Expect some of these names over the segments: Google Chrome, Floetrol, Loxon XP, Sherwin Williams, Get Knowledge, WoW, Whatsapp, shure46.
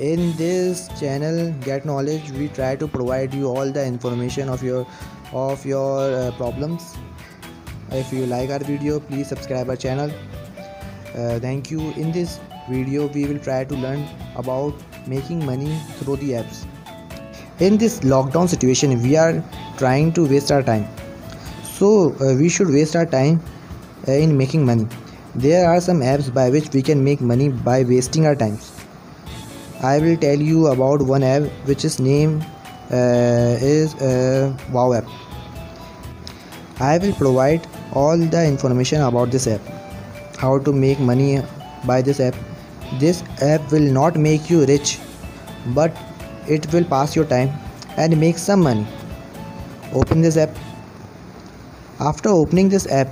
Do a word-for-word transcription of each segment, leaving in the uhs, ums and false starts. In this channel Get Knowledge, we try to provide you all the information of your of your uh, problems. If you like our video, please subscribe our channel. Uh, thank you. In this video we will try to learn about making money through the apps. In this lockdown situation, we are trying to waste our time, so uh, we should waste our time uh, in making money. There are some apps by which we can make money by wasting our time. I will tell you about one app which is name uh, is uh, WoW app. I will provide all the information about this app, how to make money by this app. This app will not make you rich, but it will pass your time and make some money. Open this app. After opening this app,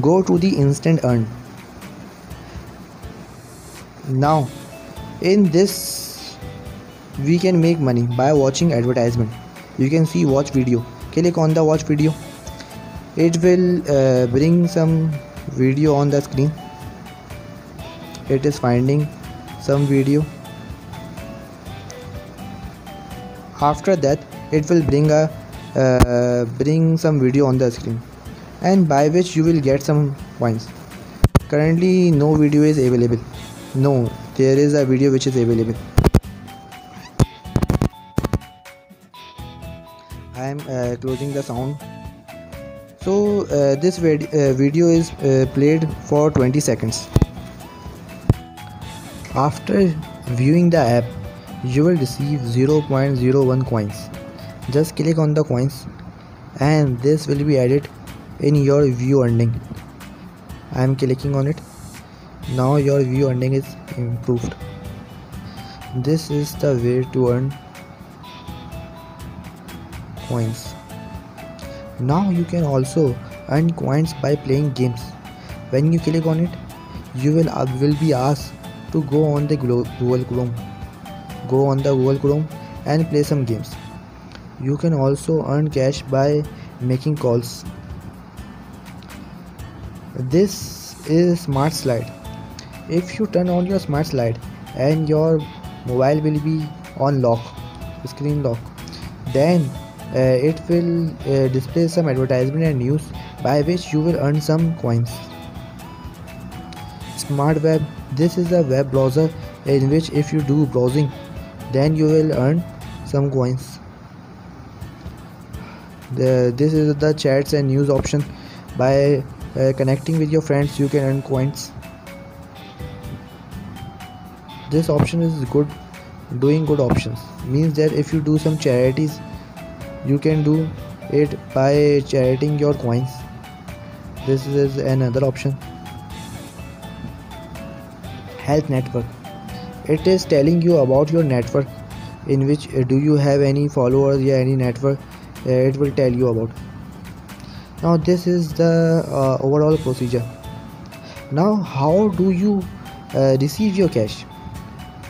go to the instant earn. Now in this we can make money by watching advertisement. You can see watch video. Click on the watch video. It will uh, bring some video on the screen. It is finding some video. After that it will bring a uh, bring some video on the screen, and by which you will get some points. Currently no video is available. No, there is a video which is available. I am uh, closing the sound. So uh, this vid uh, video is uh, played for twenty seconds. After viewing the app, you will receive zero point zero one coins. Just click on the coins and this will be added in your view earning. I am clicking on it. Now your view earning is improved. This is the way to earn coins. Now you can also earn coins by playing games. When you click on it, you will, uh, will be asked to go on the Google Chrome. Go on the Google Chrome and play some games. You can also earn cash by making calls. This is smart slide. If you turn on your smart slide and your mobile will be on lock, screen lock, then uh, it will uh, display some advertisement and news by which you will earn some coins. Smart web. This is a web browser in which if you do browsing, then you will earn some coins. The, this is the chats and news option. By uh, connecting with your friends, you can earn coins. This option is good. Doing good options means that if you do some charities, you can do it by chariting your coins. This is another option. Health network. It is telling you about your network, in which uh, do you have any followers or any network. Uh, it will tell you about. Now this is the uh, overall procedure. Now how do you uh, receive your cash?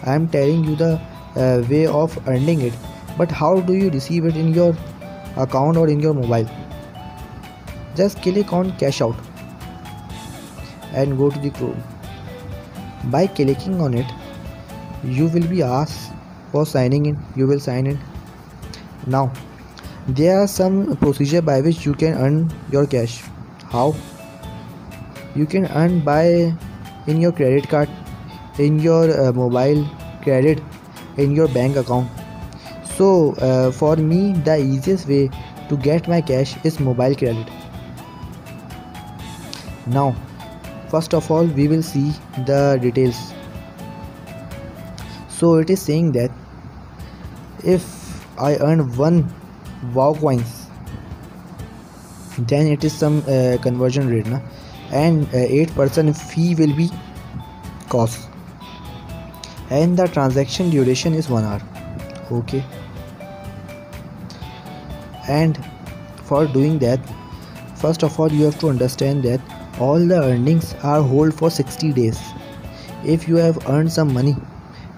I am telling you the uh, way of earning it, but how do you receive it in your account or in your mobile? Just click on cash out and go to the Chrome. By clicking on it, you will be asked for signing in. You will sign in. Now there are some procedure by which you can earn your cash. How? You can earn by in your credit card, in your uh, mobile credit, in your bank account. So uh, for me the easiest way to get my cash is mobile credit. Now first of all we will see the details. So it is saying that if I earn one WoW coins, then it is some uh, conversion rate na? And uh, eight percent fee will be cost, and the transaction duration is one hour. Okay, and for doing that, first of all you have to understand that all the earnings are hold for sixty days. If you have earned some money,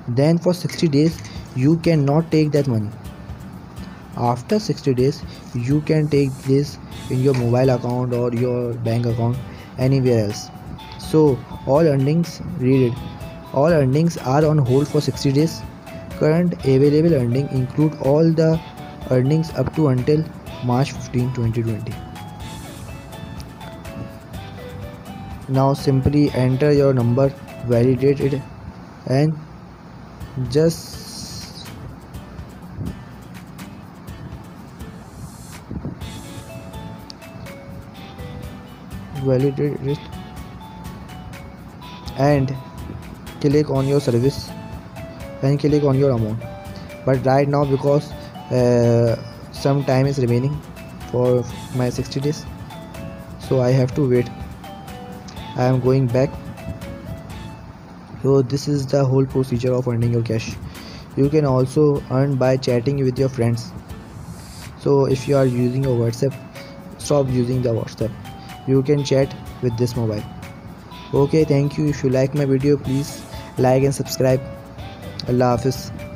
then for sixty days you cannot take that money. After sixty days you can take this in your mobile account or your bank account, anywhere else. So all earnings read it. All earnings are on hold for sixty days. Current available earnings include all the earnings up to until March fifteenth twenty twenty. Now simply enter your number, validate it, and just validate it and click on your service and click on your amount. But right now, because uh, some time is remaining for my sixty days, so I have to wait. I am going back. So this is the whole procedure of earning your cash. You can also earn by chatting with your friends. So if you are using your WhatsApp, stop using the WhatsApp. You can chat with this mobile. Okay, thank you. If you like my video, please like and subscribe. Allah Hafiz.